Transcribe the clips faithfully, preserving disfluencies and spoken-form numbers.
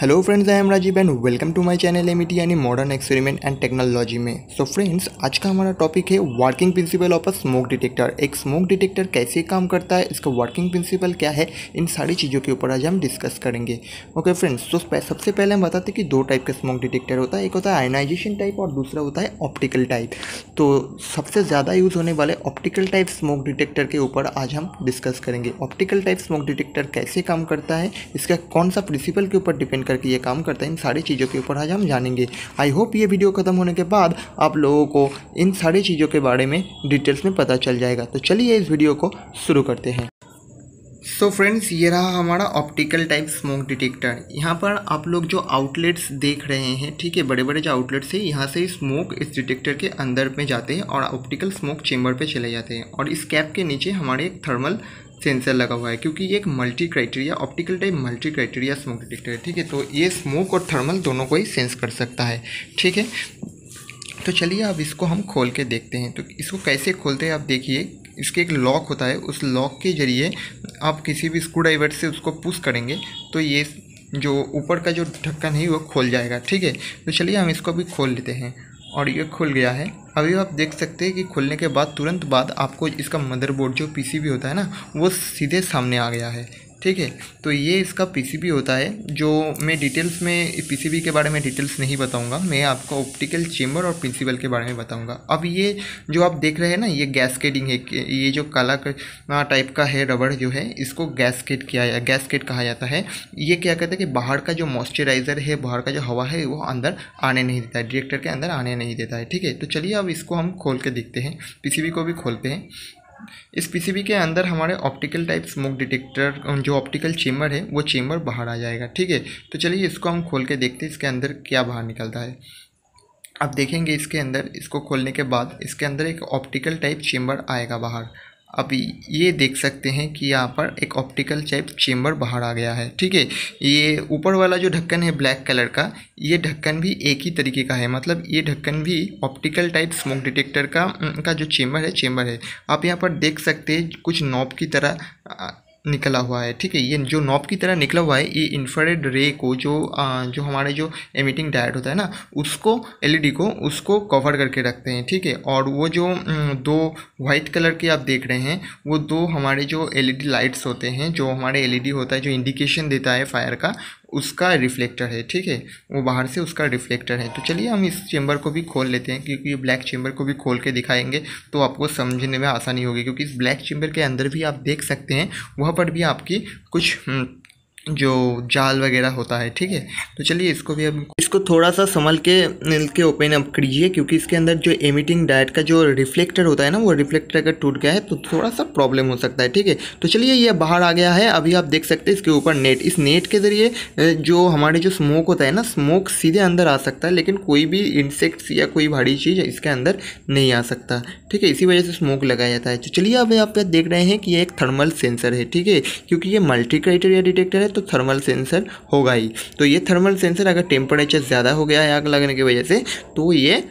Hello friends, I am Rajiv and welcome to my channel M T यानी modern experiment and technology में। So so friends, आज का हमारा topic है working principle of a smoke detector. एक smoke detector कैसे काम करता है, इसका वर्किंग प्रिंसिपल क्या है, इन सारी चीज़ों के ऊपर आज हम डिस्कस करेंगे। ओके फ्रेंड्स, तो सबसे पहले हम बताते हैं कि दो टाइप का स्मोक डिटेक्टर होता है। एक होता है आयनाइजेशन टाइप और दूसरा होता है ऑप्टिकल टाइप। तो सबसे ज़्यादा यूज़ होने वाले ऑप्टिकल टाइप स्मोक डिटेक्टर के ऊपर आज हम डिस्कस करेंगे। ऑप्टिकल टाइप स्मोक डिटेक्टर कैसे काम करता है, इसका कौन सा प्रिंसिपल के ऊपर डिपेंड करके ये काम करता है, इन सारी चीज़ों के ऊपर आज हम जानेंगे। आई होप ये वीडियो खत्म होने के बाद आप लोगों को इन सारी चीज़ों के बारे में डिटेल्स में पता चल जाएगा। तो चलिए इस वीडियो को शुरू करते हैं। सो so फ्रेंड्स, ये रहा हमारा ऑप्टिकल टाइप स्मोक डिटेक्टर। यहाँ पर आप लोग जो आउटलेट्स देख रहे हैं, ठीक है, बड़े बड़े जो आउटलेट्स हैं, यहाँ से स्मोक इस डिटेक्टर के अंदर में जाते हैं और ऑप्टिकल स्मोक चेम्बर पे चले जाते हैं। और इस कैप के नीचे हमारे एक थर्मल सेंसर लगा हुआ है, क्योंकि ये एक multi criteria optical type multi criteria smoke detector है। ठीक है, तो ये स्मोक और थर्मल दोनों को ही सेंस कर सकता है। ठीक है, तो चलिए अब इसको हम खोल के देखते हैं। तो इसको कैसे खोलते हैं आप देखिए, इसके एक लॉक होता है, उस लॉक के ज़रिए आप किसी भी स्क्रू ड्राइवर से उसको पुश करेंगे तो ये जो ऊपर का जो ढक्कन है वो खोल जाएगा। ठीक है, तो चलिए हम इसको अभी खोल लेते हैं और ये खुल गया है। अभी आप देख सकते हैं कि खुलने के बाद तुरंत बाद आपको इसका मदरबोर्ड जो पीसीबी होता है ना, वो सीधे सामने आ गया है। ठीक है, तो ये इसका पीसीबी होता है, जो मैं डिटेल्स में पीसीबी के बारे में डिटेल्स नहीं बताऊंगा, मैं आपको ऑप्टिकल चेम्बर और प्रिंसिपल के बारे में बताऊंगा। अब ये जो आप देख रहे हैं ना, ये गैसकेटिंग है। ये जो काला टाइप का है रबड़ जो है, इसको गैसकेट किया या गैसकेट कहा जाता है। ये क्या कहते हैं कि बाहर का जो मॉइस्चराइज़र है, बाहर का जो हवा है, वो अंदर आने नहीं देता है, डिटेक्टर के अंदर आने नहीं देता है। ठीक है, तो चलिए अब इसको हम खोल के देखते हैं, पीसीबी को भी खोलते हैं। इस पीसीबी के अंदर हमारे ऑप्टिकल टाइप स्मोक डिटेक्टर जो ऑप्टिकल चेम्बर है, वो चेम्बर बाहर आ जाएगा। ठीक है, तो चलिए इसको हम खोल के देखते हैं इसके अंदर क्या बाहर निकलता है। आप देखेंगे इसके अंदर, इसको खोलने के बाद इसके अंदर एक ऑप्टिकल टाइप चेम्बर आएगा बाहर। अब ये देख सकते हैं कि यहाँ पर एक ऑप्टिकल टाइप चेम्बर बाहर आ गया है। ठीक है, ये ऊपर वाला जो ढक्कन है ब्लैक कलर का, ये ढक्कन भी एक ही तरीके का है, मतलब ये ढक्कन भी ऑप्टिकल टाइप स्मोक डिटेक्टर का का जो चेम्बर है चेम्बर है। आप यहाँ पर देख सकते हैं कुछ नॉब की तरह निकला हुआ है। ठीक है, ये जो नॉब की तरह निकला हुआ है, ये इंफ्रारेड रे को जो आ, जो हमारे जो एमिटिंग डायोड होता है ना, उसको एलईडी को उसको कवर करके रखते हैं। ठीक है, और वो जो दो वाइट कलर के आप देख रहे हैं, वो दो हमारे जो एलईडी लाइट्स होते हैं, जो हमारे एलईडी होता है जो इंडिकेशन देता है फायर का, उसका रिफ्लेक्टर है। ठीक है, वो बाहर से उसका रिफ्लेक्टर है। तो चलिए हम इस चेम्बर को भी खोल लेते हैं, क्योंकि ये ब्लैक चेम्बर को भी खोल के दिखाएंगे तो आपको समझने में आसानी होगी, क्योंकि इस ब्लैक चेम्बर के अंदर भी आप देख सकते हैं, वहाँ पर भी आपकी कुछ जो जाल वगैरह होता है। ठीक है, तो चलिए इसको भी अब इसको थोड़ा सा संभल के के ओपन अप करिए, क्योंकि इसके अंदर जो एमिटिंग डायोड का जो रिफ्लेक्टर होता है ना, वो रिफ्लेक्टर अगर टूट गया है तो थोड़ा सा प्रॉब्लम हो सकता है। ठीक है, तो चलिए ये बाहर आ गया है। अभी आप देख सकते हैं इसके ऊपर नेट, इस नेट के ज़रिए जो हमारे जो स्मोक होता है ना, स्मोक सीधे अंदर आ सकता है, लेकिन कोई भी इंसेक्ट्स या कोई भारी चीज़ इसके अंदर नहीं आ सकता। ठीक है, इसी वजह से स्मोक लगाया जाता है। तो चलिए अब आप देख रहे हैं कि ये एक थर्मल सेंसर है। ठीक है, क्योंकि ये मल्टी क्राइटेरिया डिटेक्टर है तो थर्मल सेंसर होगा ही। तो ये थर्मल सेंसर अगर टेम्परेचर ज़्यादा हो गया है आग लगने की वजह से, तो ये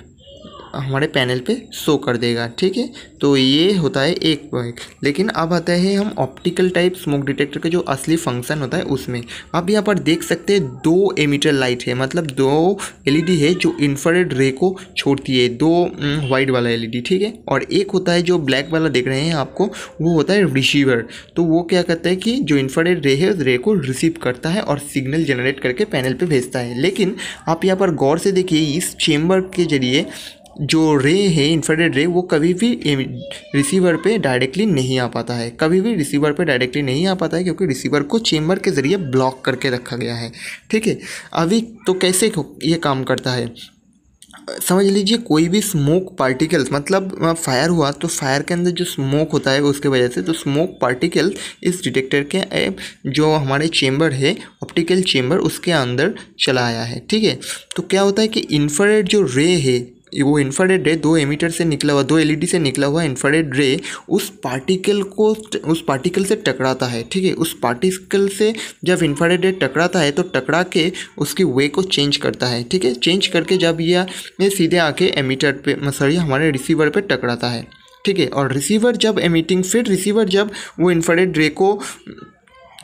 हमारे पैनल पे शो कर देगा। ठीक है, तो ये होता है एक पॉइंट। लेकिन अब आता है हम ऑप्टिकल टाइप स्मोक डिटेक्टर का जो असली फंक्शन होता है उसमें। आप यहाँ पर देख सकते हैं दो एमिटर लाइट है, मतलब दो एलईडी है जो इंफ्रारेड रे को छोड़ती है, दो वाइट वाला एलईडी। ठीक है, और एक होता है जो ब्लैक वाला देख रहे हैं आपको, वो होता है रिसीवर। तो वो क्या करता है कि जो इंफ्रारेड रे है उस रे को रिसीव करता है और सिग्नल जनरेट करके पैनल पर भेजता है। लेकिन आप यहाँ पर गौर से देखिए, इस चेम्बर के जरिए जो रे है इंफ्रारेड रे, वो कभी भी रिसीवर पे डायरेक्टली नहीं आ पाता है, कभी भी रिसीवर पे डायरेक्टली नहीं आ पाता है, क्योंकि रिसीवर को चेम्बर के ज़रिए ब्लॉक करके रखा गया है। ठीक है, अभी तो कैसे ये काम करता है समझ लीजिए, कोई भी स्मोक पार्टिकल्स, मतलब फायर हुआ तो फायर के अंदर जो स्मोक होता है उसके वजह से, तो स्मोक पार्टिकल इस डिटेक्टर के जो हमारे चेम्बर है ऑप्टिकल चेम्बर, उसके अंदर चला आया है। ठीक है, तो क्या होता है कि इंफ्रारेड जो रे है, वो इंफ्रारेड रे दो एमिटर से निकला हुआ, दो एलईडी से निकला हुआ इंफ्रारेड रे उस पार्टिकल को उस पार्टिकल से टकराता है। ठीक है, उस पार्टिकल से जब इंफ्रारेड रे टकराता है तो टकरा के उसकी वे को चेंज करता है। ठीक है, चेंज करके जब यह सीधे आके एमिटर पे सॉरी हमारे रिसीवर पे टकराता है। ठीक है, और रिसीवर जब एमिटिंग फिर रिसीवर जब वो इंफ्रारेड रे को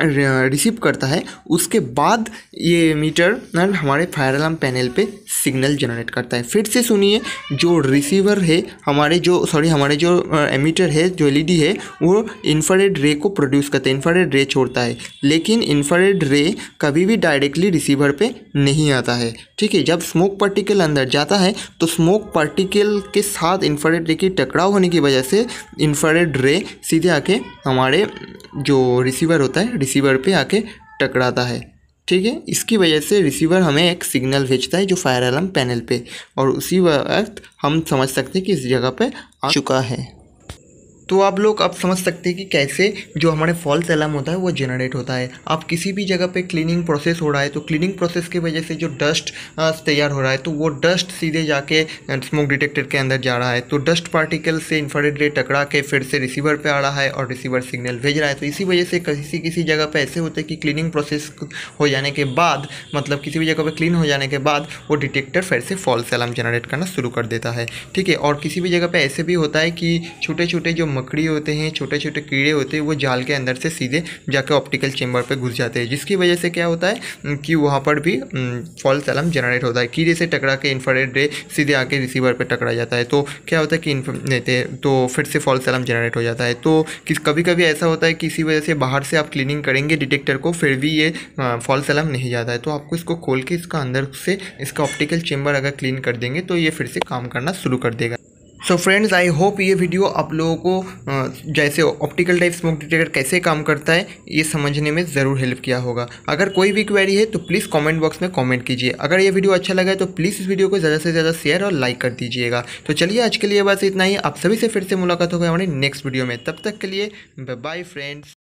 रिसीव करता है, उसके बाद ये मीटर नल हमारे फायर अलार्म पैनल पे सिग्नल जनरेट करता है। फिर से सुनिए, जो रिसीवर है हमारे जो सॉरी हमारे जो एमीटर है, जो एलईडी है, वो इंफ्रारेड रे को प्रोड्यूस करता है, इंफ्रारेड रे छोड़ता है, लेकिन इंफ्रारेड रे कभी भी डायरेक्टली रिसीवर पे नहीं आता है। ठीक है, जब स्मोक पार्टिकल अंदर जाता है तो स्मोक पार्टिकल के साथ इंफ्रारेड रे की टकराव होने की वजह से इंफ्रारेड रे सीधे आके हमारे जो रिसीवर होता है रिसीवर पे आके टकराता है। ठीक है, इसकी वजह से रिसीवर हमें एक सिग्नल भेजता है जो फायर अलार्म पैनल पे, और उसी वक्त हम समझ सकते हैं कि इस जगह पे आ चुका है। तो आप लोग अब समझ सकते हैं कि कैसे जो हमारे फॉल्स अलार्म होता है वो जनरेट होता है। आप किसी भी जगह पे क्लीनिंग प्रोसेस हो रहा है तो क्लीनिंग प्रोसेस की वजह से जो डस्ट तैयार हो रहा है तो वो डस्ट सीधे जाके स्मोक डिटेक्टर के अंदर जा रहा है, तो डस्ट पार्टिकल से इंफ्रारेड रे टकरा के फिर से रिसीवर पे आ रहा है और रिसीवर सिग्नल भेज रहा है। तो इसी वजह से किसी किसी जगह पर ऐसे होता है कि क्लीनिंग प्रोसेस हो जाने के बाद, मतलब किसी भी जगह पर क्लीन हो जाने के बाद वो डिटेक्टर फिर से फॉल्स अलार्म जनरेट करना शुरू कर देता है। ठीक है, और किसी भी जगह पर ऐसे भी होता है कि छोटे छोटे जो मकड़ी होते हैं, छोटे छोटे कीड़े होते हैं, वो जाल के अंदर से सीधे जाकर ऑप्टिकल चेंबर पे घुस जाते हैं, जिसकी वजह से क्या होता है कि वहाँ पर भी फॉल्स अलार्म जनरेट होता है। कीड़े से टकरा के इंफ्रारेड रे सीधे आके रिसीवर पे टकरा जाता है तो क्या होता है कि तो फिर से फॉल्स अलार्म जनरेट हो जाता है। तो किस कभी कभी ऐसा होता है कि इसी वजह से बाहर से आप क्लीनिंग करेंगे डिटेक्टर को, फिर भी ये फॉल्स अलार्म नहीं जाता है। तो आपको इसको खोल के इसका अंदर से इसका ऑप्टिकल चेंबर अगर क्लीन कर देंगे तो ये फिर से काम करना शुरू कर देगा। सो फ्रेंड्स, आई होप ये वीडियो आप लोगों को जैसे ऑप्टिकल टाइप स्मोक डिटेक्टर कैसे काम करता है ये समझने में ज़रूर हेल्प किया होगा। अगर कोई भी क्वेरी है तो प्लीज़ कमेंट बॉक्स में कमेंट कीजिए। अगर ये वीडियो अच्छा लगा है तो प्लीज़ इस वीडियो को ज़्यादा से ज़्यादा शेयर और लाइक कर दीजिएगा। तो चलिए आज के लिए बस इतना ही, आप सभी से फिर से मुलाकात होगी हमारी नेक्स्ट वीडियो में। तब तक के लिए बाय बाय फ्रेंड्स।